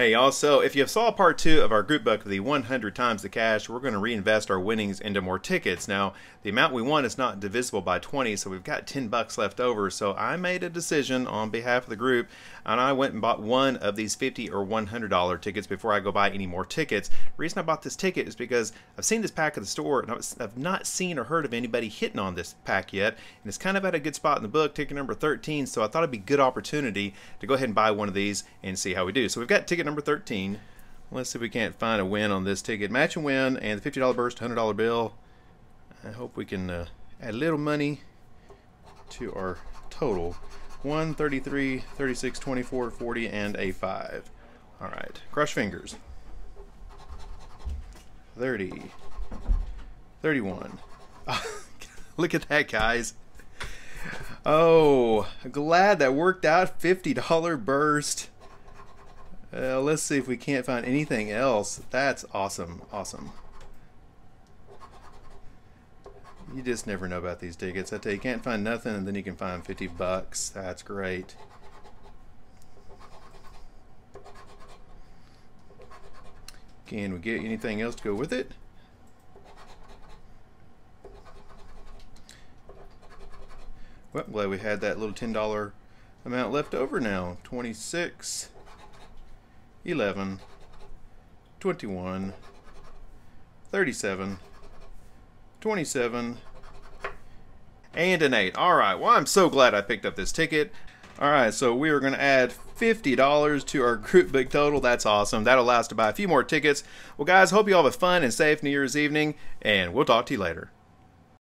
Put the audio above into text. Hey, also, if you saw part 2 of our group book, the 100 times the cash, we're going to reinvest our winnings into more tickets. Now, the amount we won is not divisible by 20, so we've got 10 bucks left over. So I made a decision on behalf of the group, and I went and bought one of these $50 or $100 tickets before I go buy any more tickets. The reason I bought this ticket is because I've seen this pack at the store, and I've not seen or heard of anybody hitting on this pack yet. And it's kind of at a good spot in the book, ticket number 13, so I thought it'd be a good opportunity to go ahead and buy one of these and see how we do. So we've got ticket number 13. Let's see if we can't find a win on this ticket. Match and win, and the $50 burst, $100 bill. I hope we can add a little money to our total. 1, 33, 36, 24, 40, and a 5. All right, crush fingers. 30, 31. Oh, look at that, guys. Oh, glad that worked out. $50 burst. Let's see if we can't find anything else. That's awesome. Awesome. You just never know about these tickets. I tell you, you can't find nothing, and then you can find 50 bucks. That's great. Can we get anything else to go with it? Well, I'm glad we had that little $10 amount left over now. 26. 11, 21, 37, 27, and an 8. All right, well, I'm so glad I picked up this ticket. All right, so we are going to add $50 to our group book total. That's awesome. That'll allow us to buy a few more tickets. Well, guys, hope you all have a fun and safe New Year's evening, and we'll talk to you later.